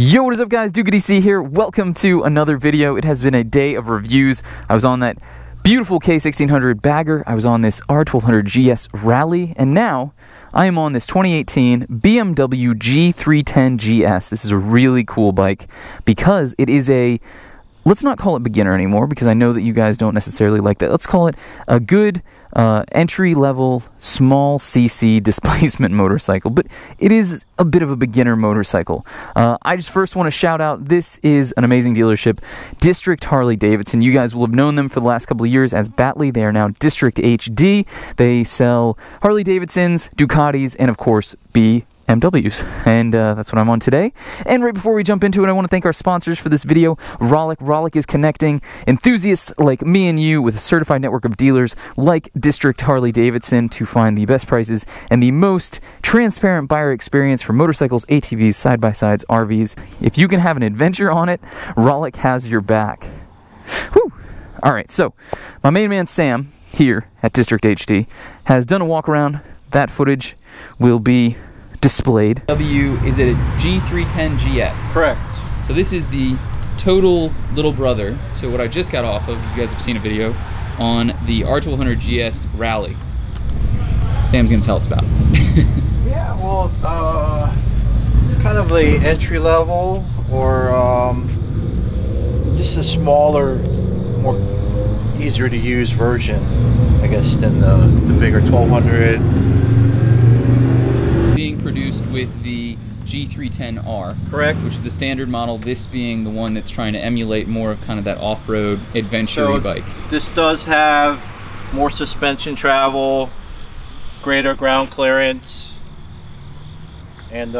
Yo, what is up guys, DukeOfDC here. Welcome to another video. It has been a day of reviews. I was on that beautiful K1600 Bagger, I was on this R1200GS Rally, and now I am on this 2018 BMW G310GS. This is a really cool bike because it is a, let's not call it beginner anymore because I know that you guys don't necessarily like that. Let's call it a good entry-level, small cc displacement motorcycle, but it is a bit of a beginner motorcycle. I just first want to shout out, this is an amazing dealership, District Harley-Davidson. You guys will have known them for the last couple of years as Bartley. They are now District HD. They sell Harley-Davidsons, Ducatis, and of course, BMWs, and that's what I'm on today. And right before we jump into it, I want to thank our sponsors for this video, Rollick. Rollick is connecting enthusiasts like me and you with a certified network of dealers like District Harley-Davidson to find the best prices and the most transparent buyer experience for motorcycles, ATVs, side-by-sides, RVs. If you can have an adventure on it, Rollick has your back. Whew. All right, so my main man Sam here at District HD has done a walk around. That footage will be displayed. Is it a G310GS? Correct. So this is the total little brother. So what I just got off of, you guys have seen a video on the R1200GS Rally. Sam's gonna tell us about it. Yeah, well, kind of the entry level, or just a smaller, more easier to use version, I guess, than the bigger 1200. Produced with the G310R, correct, which is the standard model, this being the one that's trying to emulate more of kind of that off-road adventure bike. This does have more suspension travel, greater ground clearance, and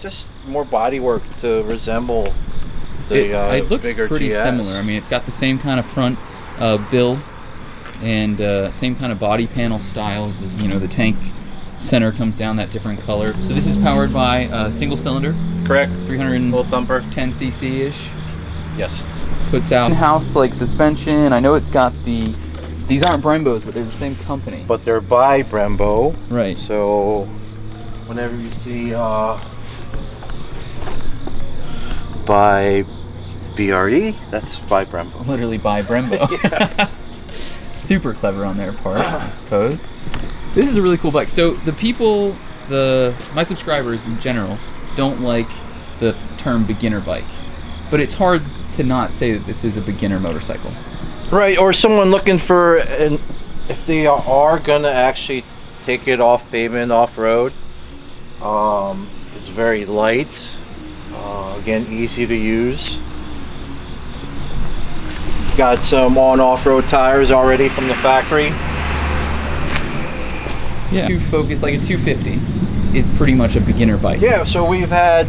just more bodywork to resemble the it looks pretty GS. Similar. I mean, it's got the same kind of front bill and same kind of body panel styles as, you know, the tank center comes down that different color. So this is powered by a single cylinder, correct, 310 cc ish. Yes, puts out in-house like suspension. I know it's got the, these aren't Brembos, but they're the same company, but they're by Brembo, right? So whenever you see by BRE, that's by Brembo, literally by Brembo. Yeah. Super clever on their part, I suppose. This is a really cool bike. So the people, my subscribers in general, don't like the term beginner bike, but it's hard to not say that this is a beginner motorcycle. Right, or someone looking for, if they are gonna actually take it off pavement, off road, it's very light, again, easy to use. Got some on off-road tires already from the factory. Yeah. To focus, like a 250 is pretty much a beginner bike. Yeah, so we've had,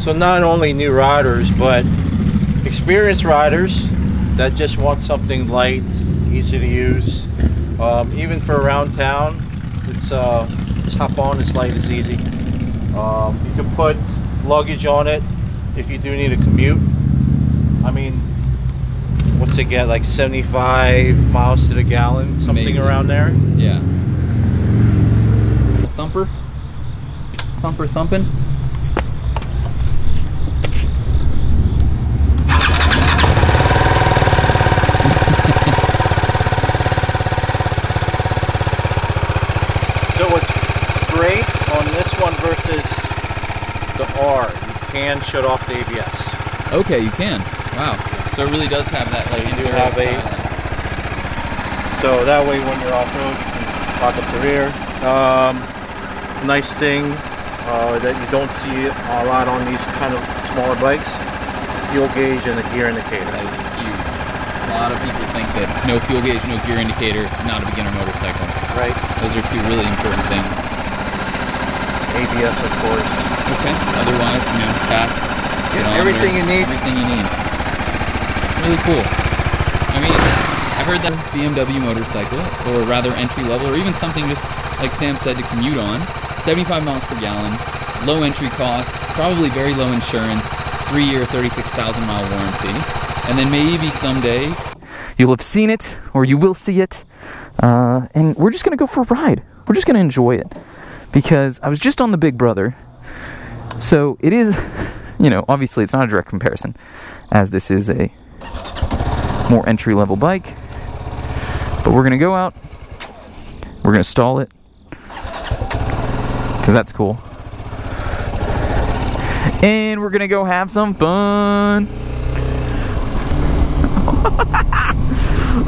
so not only new riders, but experienced riders that just want something light, easy to use. Even for around town, it's just hop on, it's light, it's easy. You can put luggage on it if you do need a commute. I mean, what's it get, like 75 miles to the gallon, something amazing around there? Yeah. Thumper thumping. So what's great on this one versus the R, you can shut off the ABS. Okay, you can. Wow. So it really does have that, like, you do have a, so that way when you're off road, you can lock up the rear. Nice thing that you don't see a lot on these kind of smaller bikes, the fuel gauge and the gear indicator. That is huge. A lot of people think that no fuel gauge, no gear indicator, not a beginner motorcycle. Right. Those are two really important things. ABS, of course. Okay. Otherwise, you know, tap, speedometer, everything you need. Everything you need. Really cool. I mean, I heard that BMW motorcycle, or rather entry level, or even something just like Sam said, to commute on, 75 miles per gallon, low entry cost, probably very low insurance, 3-year, 36,000-mile warranty, and then maybe someday you'll have seen it, or you will see it, and we're just going to go for a ride. We're just going to enjoy it, because I was just on the big brother, so it is you know, obviously it's not a direct comparison, as this is a more entry-level bike. But we're going to go out, we're going to stall it, because that's cool. And we're going to go have some fun.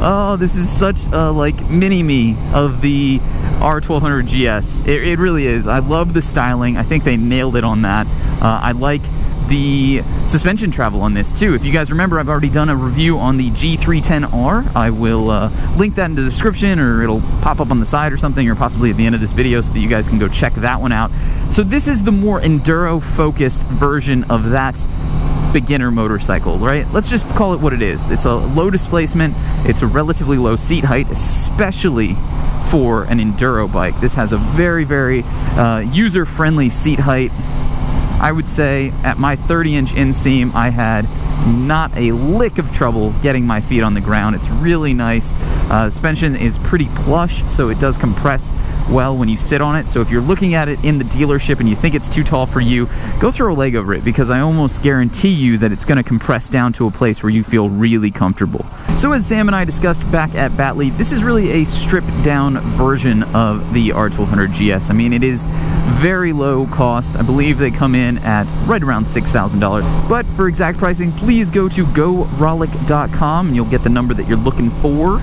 Oh, this is such a, like, mini-me of the R1200GS. It really is. I love the styling. I think they nailed it on that. I like the suspension travel on this too. If you guys remember, I've already done a review on the G310R. I will link that in the description, or it'll pop up on the side or something, or possibly at the end of this video, so that you guys can go check that one out. So this is the more enduro-focused version of that beginner motorcycle, right? Let's just call it what it is. It's a low displacement, it's a relatively low seat height, especially for an enduro bike. This has a very, very user-friendly seat height. I would say at my 30-inch inseam, I had not a lick of trouble getting my feet on the ground. It's really nice. Suspension is pretty plush, so it does compress well when you sit on it. So if you're looking at it in the dealership and you think it's too tall for you, go throw a leg over it, because I almost guarantee you that it's going to compress down to a place where you feel really comfortable. So as Sam and I discussed back at Bartley, this is really a stripped down version of the R1200GS. I mean, it is very low cost. I believe they come in at right around $6,000. But for exact pricing, please go to GoRollick.com and you'll get the number that you're looking for.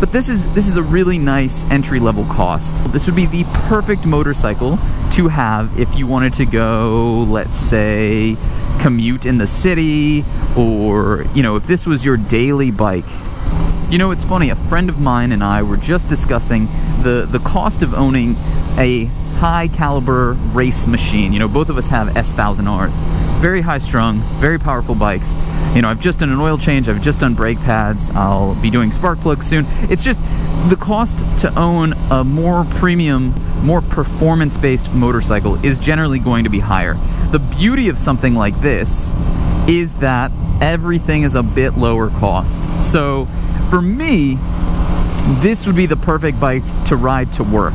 But this is a really nice entry-level cost. This would be the perfect motorcycle to have if you wanted to go, let's say, commute in the city, or, you know, if this was your daily bike. You know, it's funny, a friend of mine and I were just discussing the cost of owning a high caliber race machine. You know, both of us have S1000Rs. Very high strung, very powerful bikes. You know, I've just done an oil change, I've just done brake pads, I'll be doing spark plugs soon. It's just the cost to own a more premium, more performance-based motorcycle is generally going to be higher. The beauty of something like this is that everything is a bit lower cost. So for me, this would be the perfect bike to ride to work.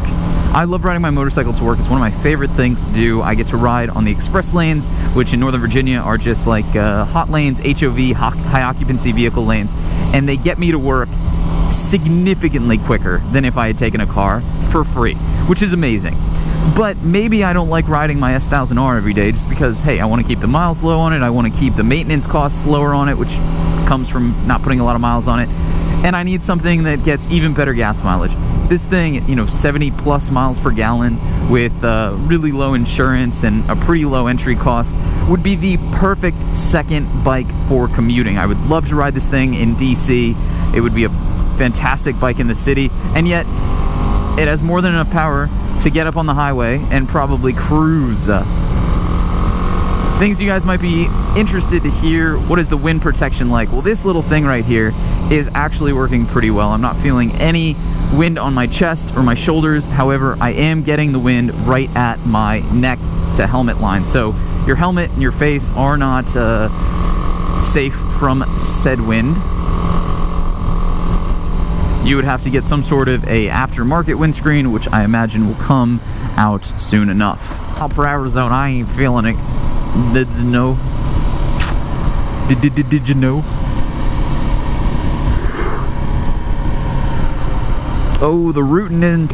I love riding my motorcycle to work. It's one of my favorite things to do. I get to ride on the express lanes, which in Northern Virginia are just like hot lanes, HOV, high occupancy vehicle lanes, and they get me to work significantly quicker than if I had taken a car for free, which is amazing. But maybe I don't like riding my S1000R every day just because, hey, I want to keep the miles low on it, I want to keep the maintenance costs lower on it, which comes from not putting a lot of miles on it, and I need something that gets even better gas mileage. This thing, you know, 70 plus miles per gallon with really low insurance and a pretty low entry cost would be the perfect second bike for commuting. I would love to ride this thing in DC. It would be a fantastic bike in the city, and yet it has more than enough power to get up on the highway and probably cruise. Things you guys might be interested to hear, what is the wind protection like? Well, this little thing right here is actually working pretty well. I'm not feeling any wind on my chest or my shoulders. However, I am getting the wind right at my neck to helmet line. So your helmet and your face are not safe from said wind. You would have to get some sort of a aftermarket windscreen, which I imagine will come out soon enough. Mile per hour zone, I ain't feeling it. Did you know? Oh, the rootin' in,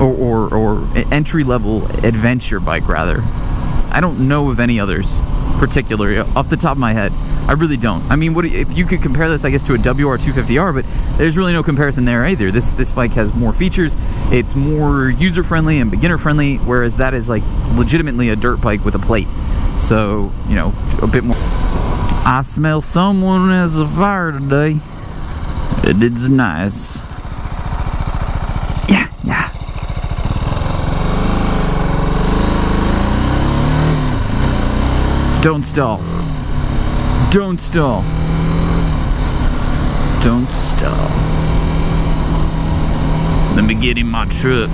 or entry-level adventure bike, rather. I don't know of any others, particularly, off the top of my head. I really don't. I mean, if you could compare this, I guess, to a WR250R, but there's really no comparison there either. This bike has more features, it's more user-friendly and beginner-friendly, whereas that is, like, legitimately a dirt bike with a plate. So, you know, a bit more. I smell someone as a fire today. It's nice. Don't stall. Don't stall. Don't stall. Let me get in my truck.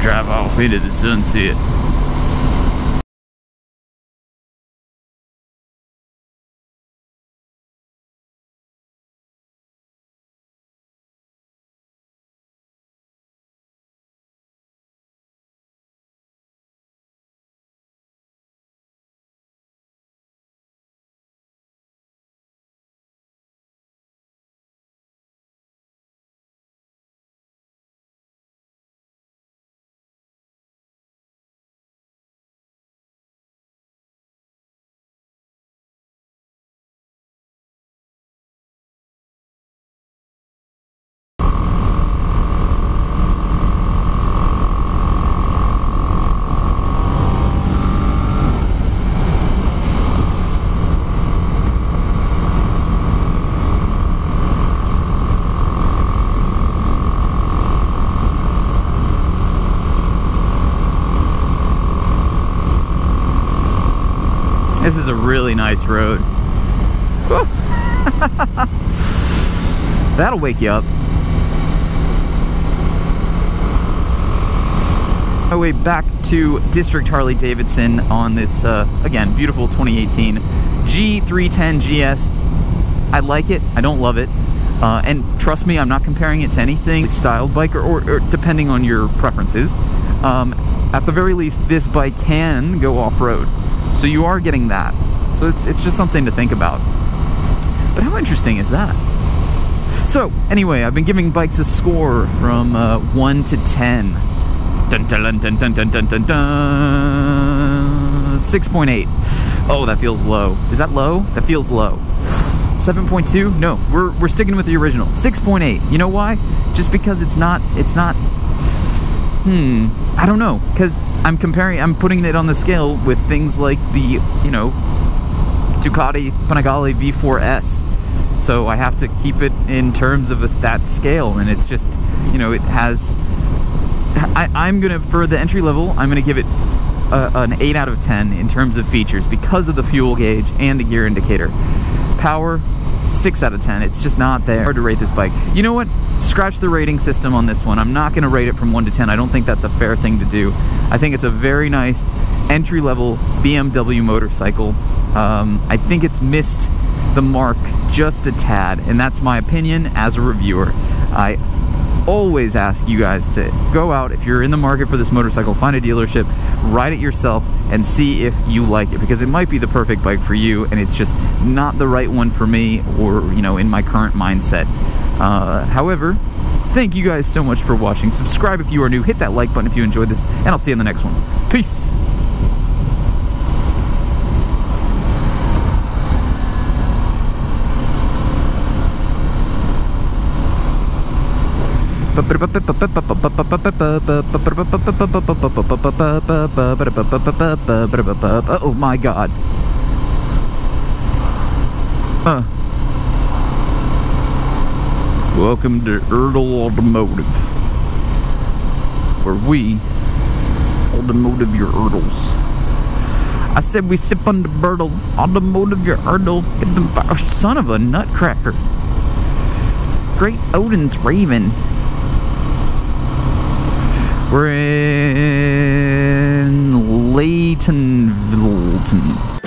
Drive off into the sunset. is a really nice road. That'll wake you up. My way back to District Harley-Davidson on this, again, beautiful 2018 G310GS. I like it, I don't love it. And trust me, I'm not comparing it to anything styled bike or depending on your preferences. At the very least, this bike can go off-road. So you are getting that. So it's just something to think about. But how interesting is that? So anyway, I've been giving bikes a score from 1 to 10. 6.8. Oh, that feels low. Is that low? That feels low. 7.2? No, we're sticking with the original. 6.8. You know why? Just because it's not. I don't know, because I'm putting it on the scale with things like the, you know, Ducati Panigale v4s. So I have to keep it in terms of that scale, and it's just, you know, it has, I'm gonna, for the entry level, I'm gonna give it an 8 out of 10 in terms of features because of the fuel gauge and the gear indicator. Power, 6 out of 10. It's just not there. Hard to rate this bike. You know what? Scratch the rating system on this one. I'm not gonna rate it from 1 to 10. I don't think that's a fair thing to do. I think it's a very nice entry-level BMW motorcycle. I think it's missed the mark just a tad, and that's my opinion as a reviewer. I always ask you guys to go out, if you're in the market for this motorcycle, find a dealership, ride it yourself, and see if you like it, because it might be the perfect bike for you, and it's just not the right one for me, or, you know, in my current mindset. However, thank you guys so much for watching. Subscribe if you are new, hit that like button if you enjoyed this, and I'll see you in the next one. Peace! Oh my god. Welcome to Ertl Automotive, where we automotive your Ertls. I said we sip on the Bertle, automotive your Ertl, get them fire. Son of a nutcracker. Great Odin's Raven. We're in Laytonville.